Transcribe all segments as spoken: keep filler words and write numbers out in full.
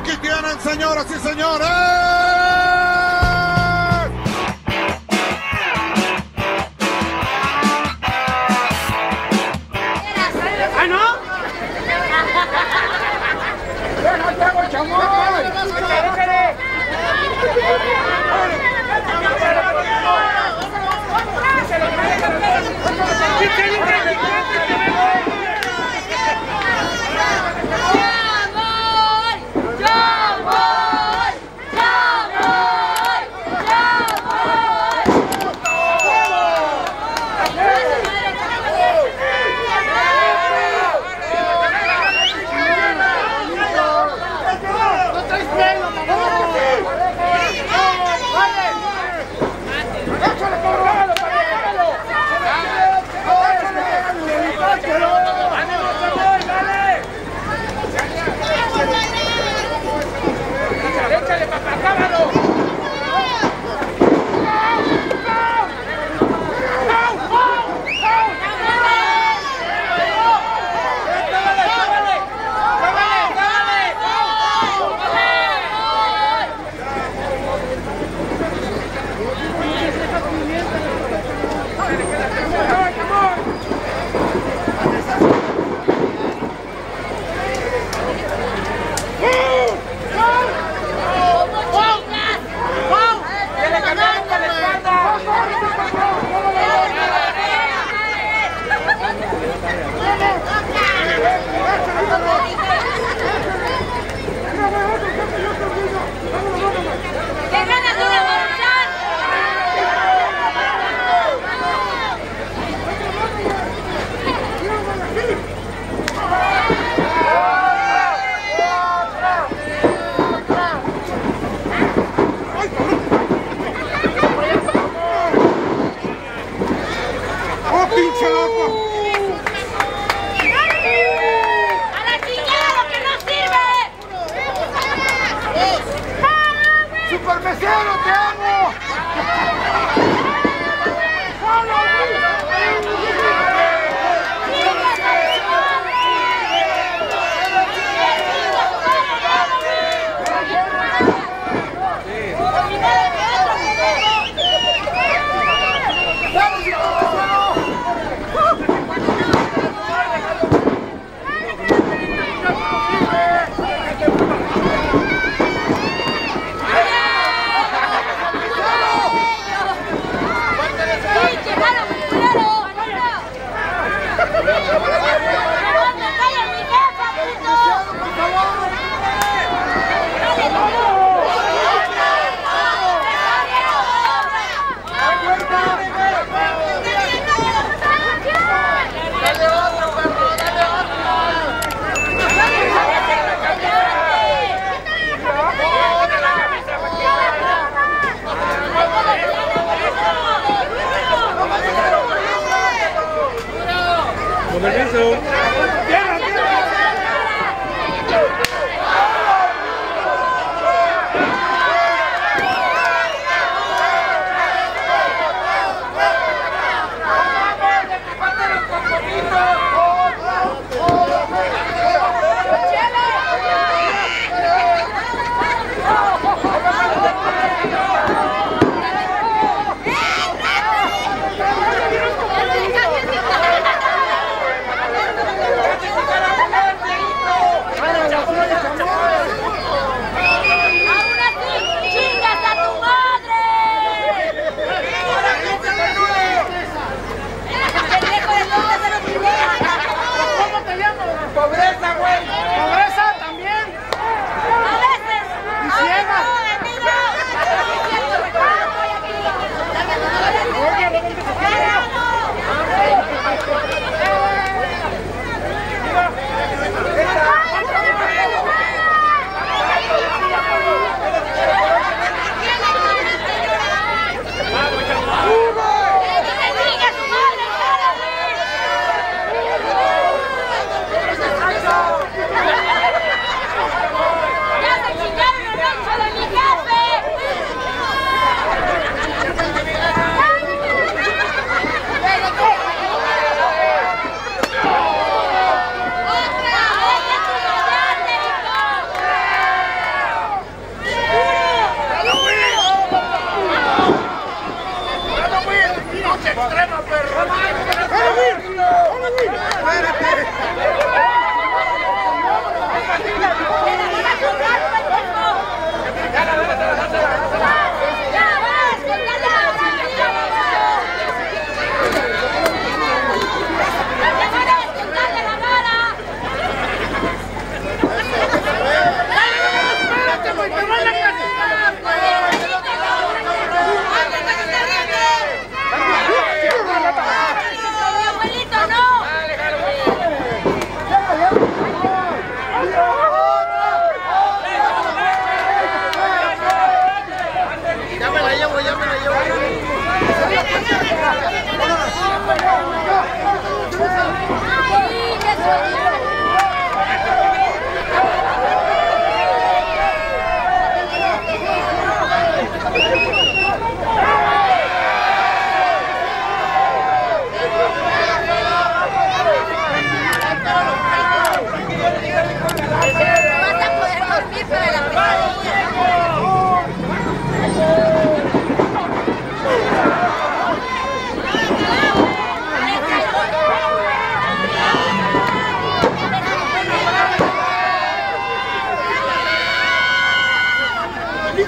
Aquí tienen, señoras y señores. ¿Ah, no? ¡Yo voy! ¡Yo voy!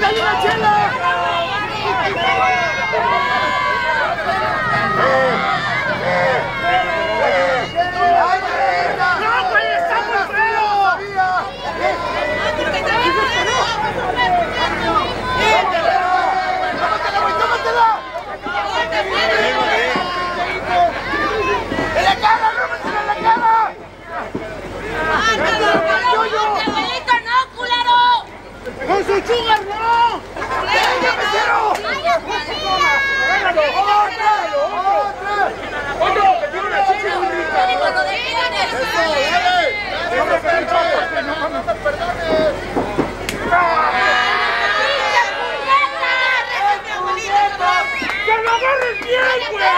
dale la chela. No, güey, está muy frío. ¡Con su chugar, no! ¡Venga, mesero! ¡Otra! ¡Otro! ¡Que tiene una chicha muy rica! ¡Eso! ¡No me perdones! ¡No me perdones! ¡Que lo agarres bien, güey! ¡Se rinde!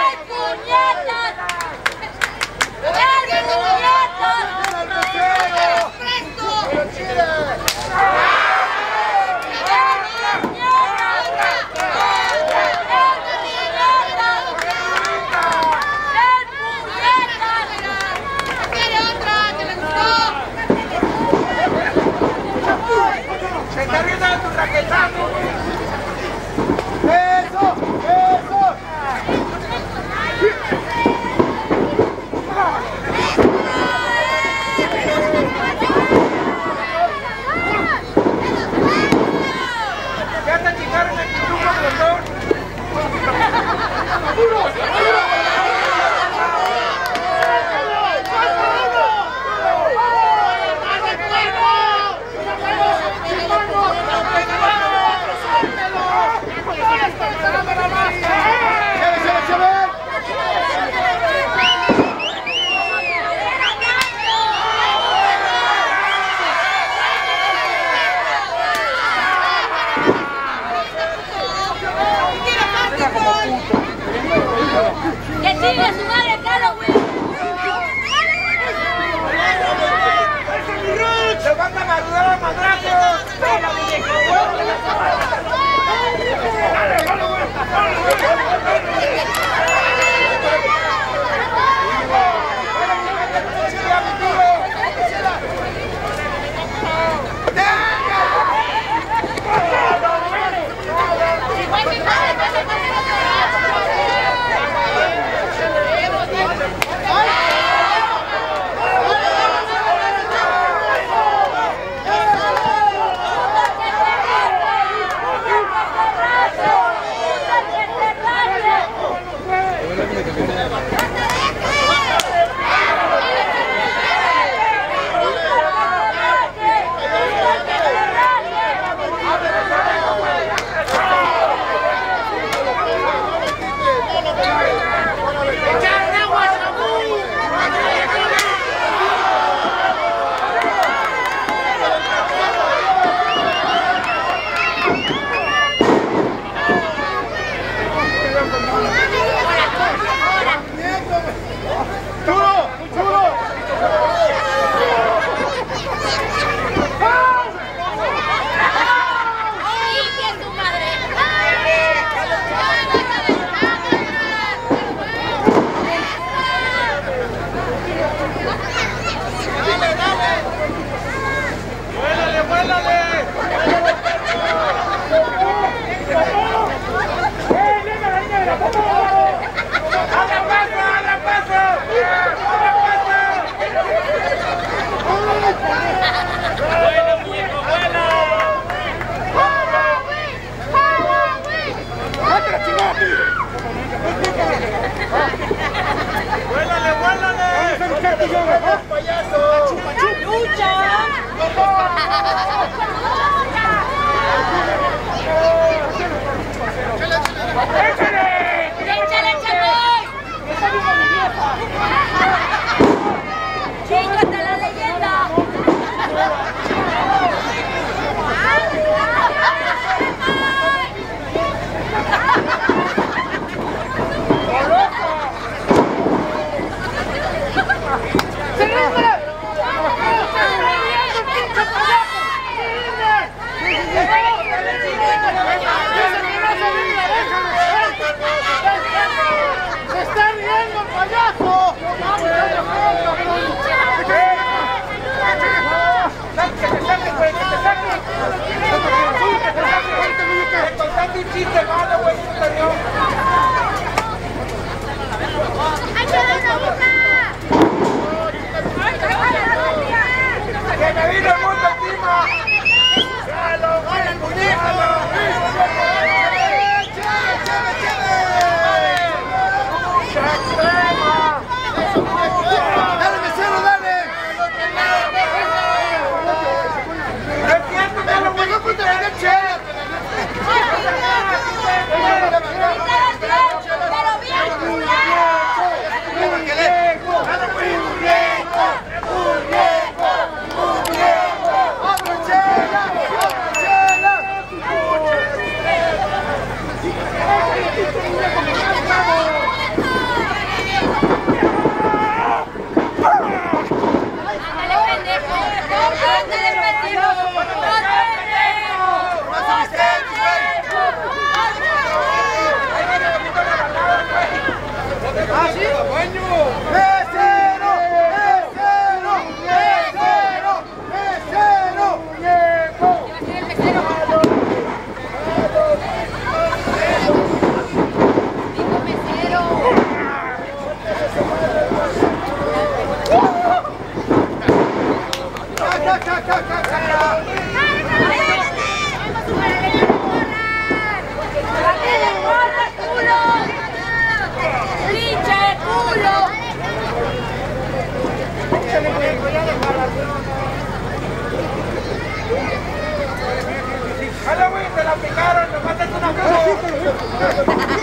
¡Mátalo, mátalo!